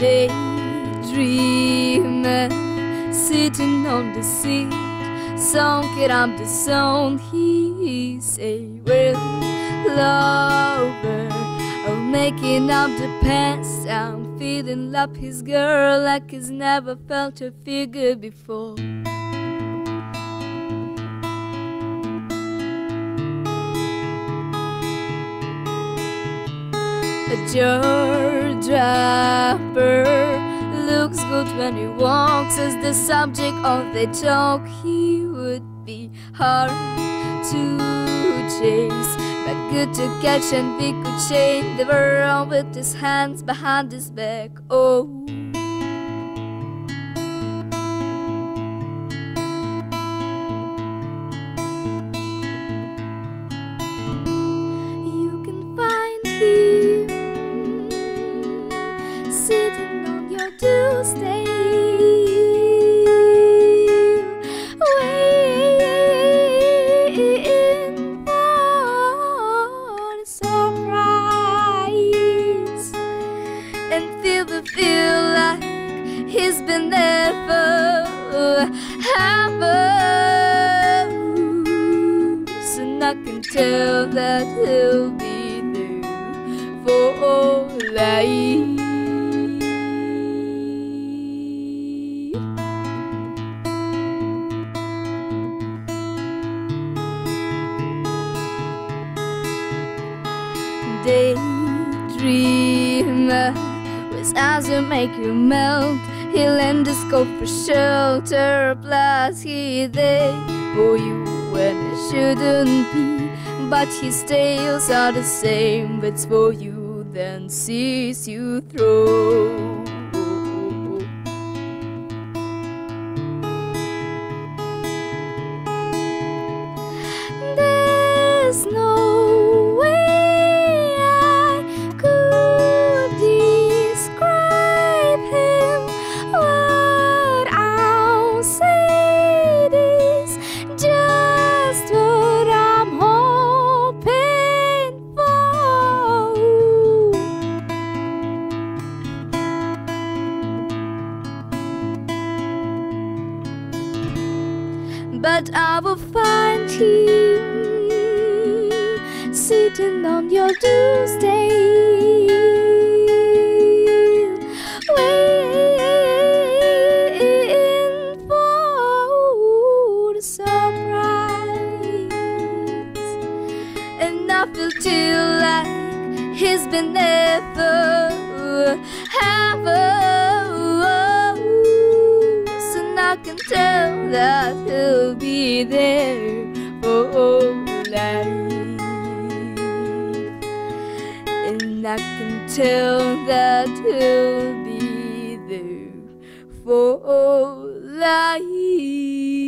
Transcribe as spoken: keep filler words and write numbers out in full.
daydreamer, sitting on the seat, sunk it up the sound. He's a real lover. I'm making up the past. I'm feeling up his girl like he's never felt her figure before. A jaw-dropper looks good when he walks, as the subject of the talk. He would be hard to chase, but good to catch, and we could chain the world with his hands behind his back. Oh, sitting on your Tuesday, waiting for the surprise, and feel the feel like he's been there forever. And I can tell that he'll be there for life. Daydreamer, with eyes will make you melt. He'll end his scope for shelter, plus he they for you when it shouldn't be. But his tales are the same, but for you then sees you through. There's no but I will find him sitting on your doorstep, waiting for the surprise. And I feel till like he's been there forever. I can tell that he'll be there for all life. And I can tell that he'll be there for all life.